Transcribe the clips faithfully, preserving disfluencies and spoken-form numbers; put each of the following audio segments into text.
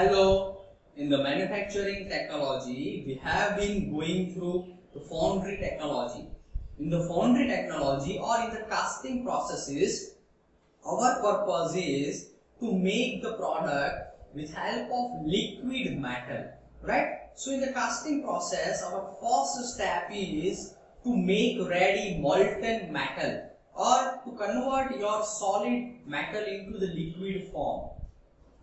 Hello, in the manufacturing technology, we have been going through the foundry technology. In the foundry technology or in the casting processes, our purpose is to make the product with help of liquid metal, right? So in the casting process, our first step is to make ready molten metal or to convert your solid metal into the liquid form.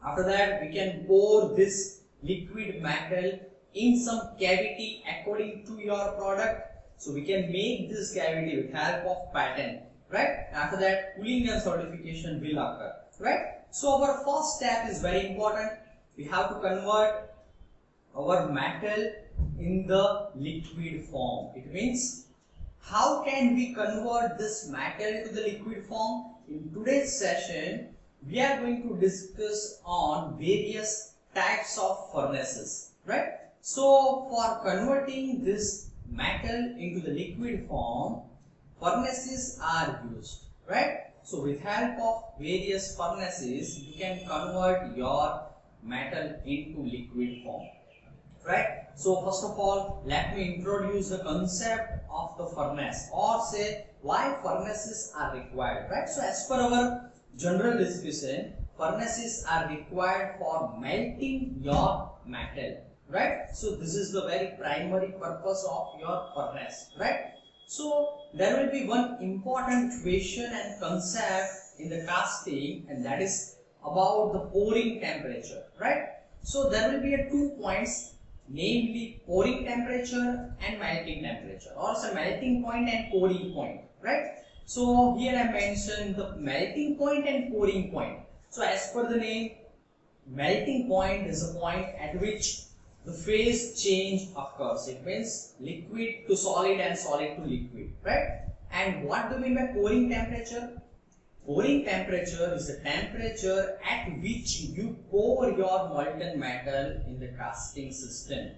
After that, we can pour this liquid metal in some cavity according to your product. So we can make this cavity with help of pattern, right? After that, cooling and solidification will occur, right? So our first step is very important. We have to convert our metal in the liquid form. It means, how can we convert this metal to the liquid form? In today's session, we are going to discuss on various types of furnaces, right? So for converting this metal into the liquid form, furnaces are used, right? So with help of various furnaces, you can convert your metal into liquid form, right? So first of all, let me introduce the concept of the furnace, or say why furnaces are required, right? So as per our general discussion, furnaces are required for melting your metal, right? So this is the very primary purpose of your furnace, right? So there will be one important question and concept in the casting, and that is about the pouring temperature, right? So there will be a two points, namely pouring temperature and melting temperature, or say melting point and pouring point, right? So here I mentioned the melting point and pouring point. So as per the name, melting point is a point at which the phase change occurs. It means liquid to solid and solid to liquid, right? And what do we mean by pouring temperature? Pouring temperature is the temperature at which you pour your molten metal in the casting system,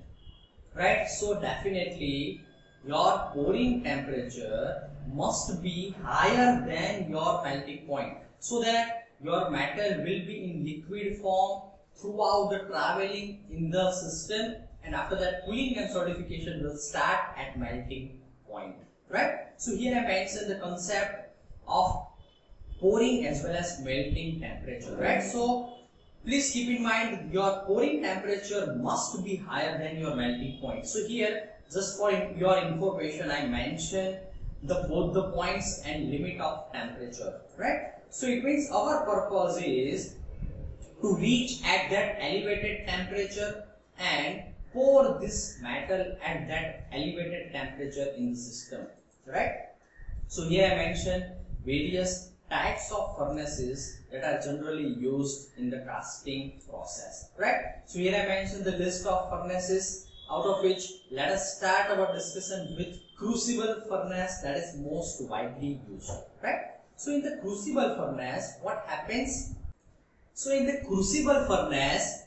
right? So definitely your pouring temperature must be higher than your melting point, so that your metal will be in liquid form throughout the traveling in the system, and after that cooling and solidification will start at melting point, right? So here I mentioned the concept of pouring as well as melting temperature, right? So please keep in mind, your pouring temperature must be higher than your melting point. So here, just for your information, I mentioned the both the points and limit of temperature, right? So it means our purpose is to reach at that elevated temperature and pour this metal at that elevated temperature in the system, right? So here I mentioned various types of furnaces that are generally used in the casting process, right? So here I mentioned the list of furnaces, out of which let us start our discussion with crucible furnace, that is most widely used, right? So in the crucible furnace, what happens? So in the crucible furnace,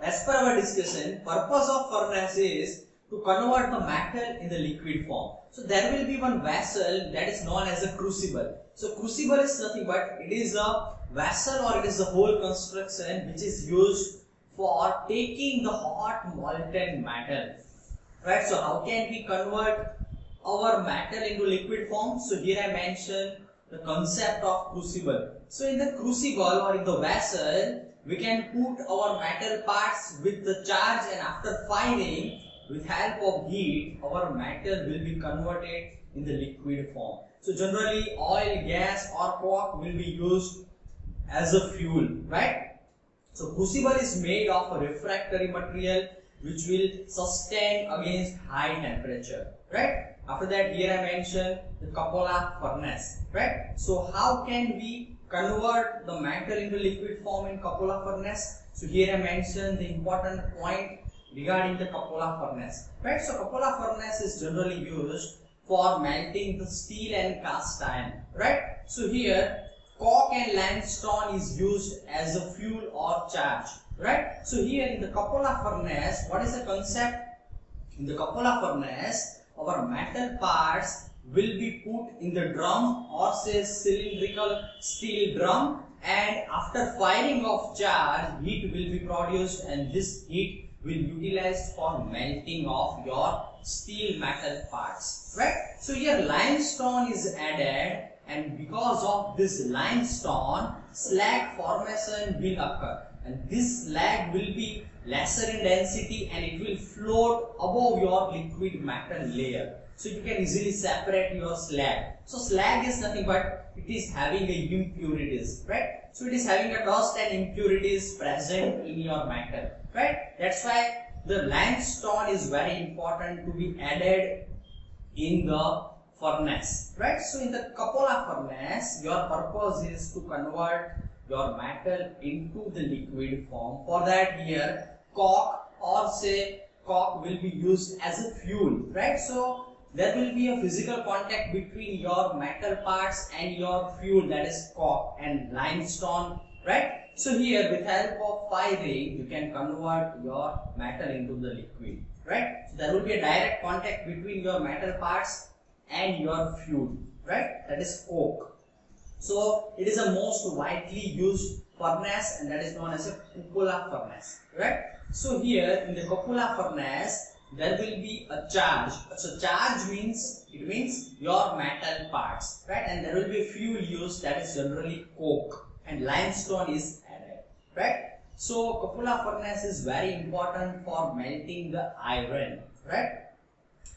as per our discussion, purpose of furnace is to convert the metal in the liquid form. So there will be one vessel that is known as a crucible. So crucible is nothing but it is a vessel, or it is a whole construction which is used for taking the hot molten metal, right? So how can we convert our metal into liquid form? So here I mentioned the concept of crucible. So in the crucible or in the vessel, we can put our metal parts with the charge, and after firing, with help of heat, our metal will be converted in the liquid form. So generally oil, gas or coke will be used as a fuel, right? So crucible is made of a refractory material which will sustain against high temperature, right? After that, here I mentioned the cupola furnace, right? So how can we convert the metal into liquid form in cupola furnace? So here I mentioned the important point regarding the cupola furnace, right? So cupola furnace is generally used for melting the steel and cast iron, right? So here coke and limestone is used as a fuel or charge, right? So here in the cupola furnace, what is the concept? In the cupola furnace, our metal parts will be put in the drum, or say cylindrical steel drum, and after firing of charge, heat will be produced, and this heat will be utilized for melting of your steel metal parts, right? So here limestone is added, and because of this limestone, slag formation will occur, and this slag will be lesser in density and it will float above your liquid metal layer. So you can easily separate your slag. So slag is nothing but it is having a impurities, right? So it is having a dust and impurities present in your metal, right? That's why the limestone is very important to be added in the furnace, right? So in the cupola furnace, your purpose is to convert your metal into the liquid form. For that here, coke or say coke will be used as a fuel, right? So there will be a physical contact between your metal parts and your fuel, that is coke and limestone, right? So here with help of firing, you can convert your metal into the liquid, right? So there will be a direct contact between your metal parts and your fuel, right? That is coke. So it is the most widely used furnace, and that is known as a cupola furnace, right? So here in the cupola furnace, there will be a charge. So charge means, it means your metal parts, right? And there will be fuel used, that is generally coke, and limestone is added, right? So cupola furnace is very important for melting the iron, right?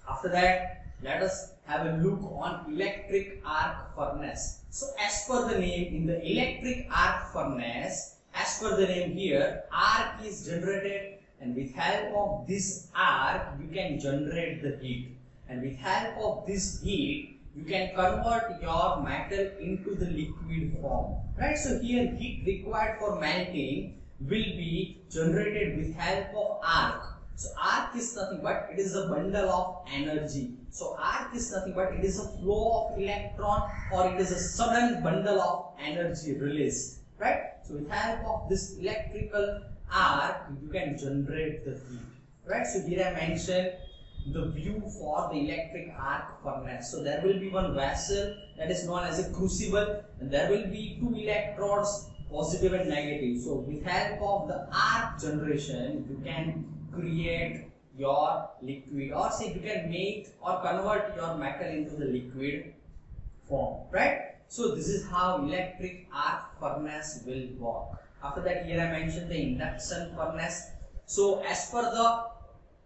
After that, let us have a look on electric arc furnace. So as per the name, in the electric arc furnace, as per the name here, arc is generated, and with help of this arc, you can generate the heat. And with help of this heat, you can convert your metal into the liquid form, right? So here heat required for melting will be generated with help of arc. So arc is nothing but it is a bundle of energy. So arc is nothing but it is a flow of electron, or it is a sudden bundle of energy release, right? So with help of this electrical arc, you can generate the heat, right? So here I mentioned the view for the electric arc furnace. So there will be one vessel that is known as a crucible, and there will be two electrodes, positive and negative. So with help of the arc generation, you can create your liquid, or say you can make or convert your metal into the liquid form, right? So this is how electric arc furnace will work. After that, here I mentioned the induction furnace. So as per the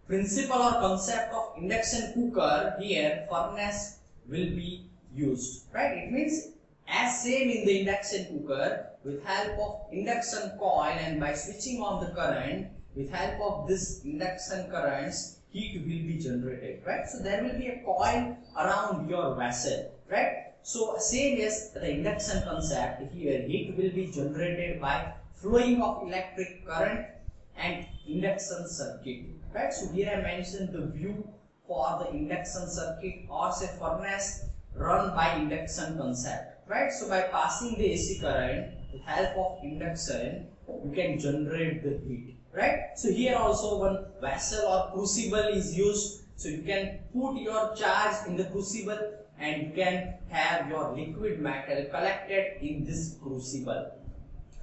principle or concept of induction cooker, here furnace will be used, right? It means as same in the induction cooker, with help of induction coil and by switching on the current, with help of this induction currents, heat will be generated, right? So there will be a coil around your vessel, right? So same as the induction concept, here heat will be generated by flowing of electric current and induction circuit, right? So here I mentioned the view for the induction circuit, or say furnace run by induction concept, right? So by passing the A C current with help of induction, you can generate the heat, right? So here also one vessel or crucible is used, so you can put your charge in the crucible and you can have your liquid metal collected in this crucible,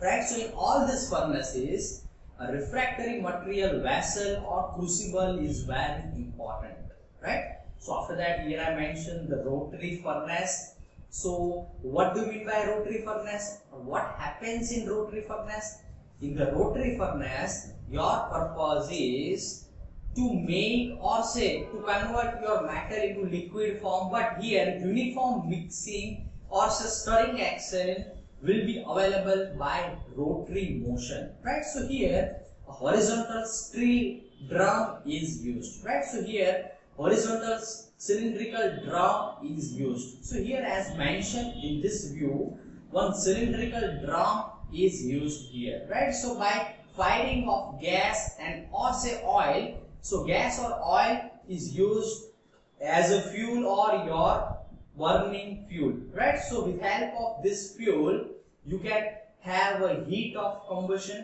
right? So in all these furnaces, a refractory material vessel or crucible is very important, right? So after that, here I mentioned the rotary furnace. So what do we mean by rotary furnace? What happens in rotary furnace? In the rotary furnace, your purpose is to make or say to convert your metal into liquid form, but here uniform mixing or stirring action will be available by rotary motion, right? So here a horizontal steel drum is used, right? So here horizontal cylindrical drum is used. So here as mentioned in this view, one cylindrical drum is used here, right? So by firing of gas and or say oil, so gas or oil is used as a fuel or your burning fuel, right? So with help of this fuel, you can have a heat of combustion,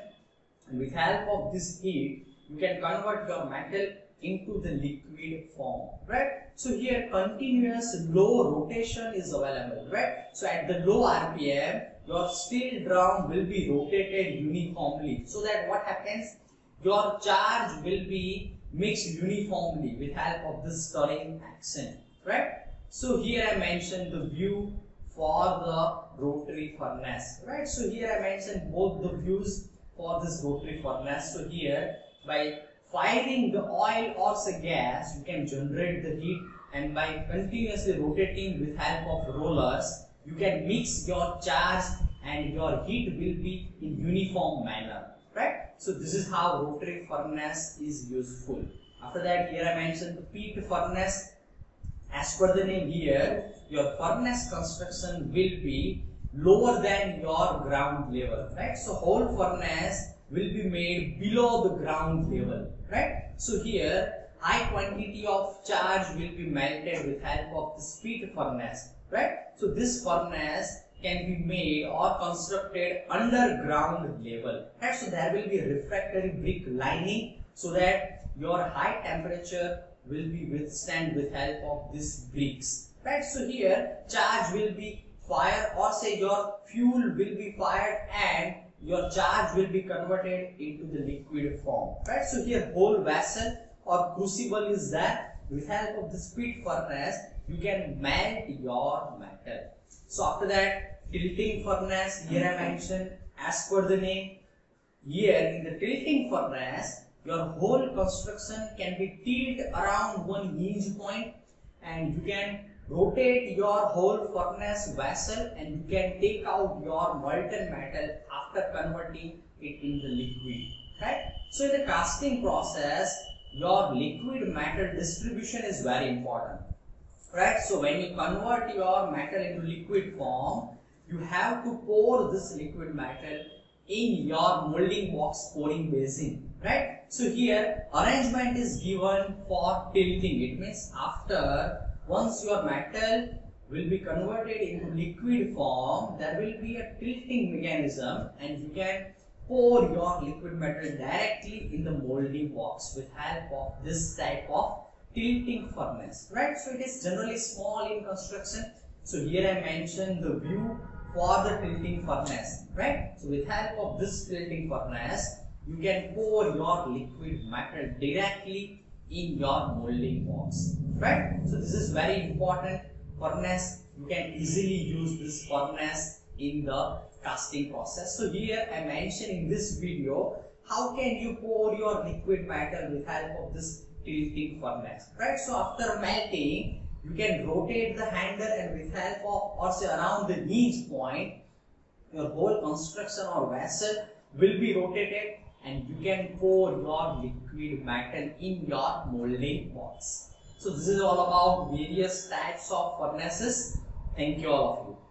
and with help of this heat, you can convert your metal into the liquid form, right? So here continuous low rotation is available, right? So at the low R P M, your steel drum will be rotated uniformly, so that what happens, your charge will be mixed uniformly with help of this stirring action, right? So here I mentioned the view for the rotary furnace, right? So here I mentioned both the views for this rotary furnace. So here by firing the oil or the gas, you can generate the heat, and by continuously rotating with help of rollers, you can mix your charge and your heat will be in uniform manner, right? So this is how rotary furnace is useful. After that, here I mentioned the peat furnace. As per the name here, your furnace construction will be lower than your ground level, right? So whole furnace will be made below the ground level, right? So here high quantity of charge will be melted with help of this peat furnace, right? So this furnace can be made or constructed underground level, right? So there will be a refractory brick lining so that your high temperature will be withstand with help of these bricks, right? So here charge will be fired, or say your fuel will be fired and your charge will be converted into the liquid form, right? So here whole vessel or crucible is there. With help of this peat furnace, you can melt your metal. So after that, tilting furnace, here I mentioned as per the name. Here in the tilting furnace, your whole construction can be tilted around one hinge point, and you can rotate your whole furnace vessel and you can take out your molten metal after converting it into liquid, right? So in the casting process, your liquid metal distribution is very important, right? So when you convert your metal into liquid form, you have to pour this liquid metal in your molding box pouring basin, right? So here arrangement is given for tilting. It means after once your metal will be converted into liquid form, there will be a tilting mechanism and you can pour your liquid metal directly in the molding box with help of this type of tilting furnace, right? So it is generally small in construction. So here I mentioned the view for the tilting furnace, right? So with help of this tilting furnace, you can pour your liquid metal directly in your molding box, right? So this is very important furnace. You can easily use this furnace in the casting process. So here I mentioned in this video how can you pour your liquid metal with help of this tilting furnace, right? So after melting, you can rotate the handle and with help of or say around the hinge point, your whole construction or vessel will be rotated and you can pour your liquid metal in your molding box. So this is all about various types of furnaces. Thank you all of you.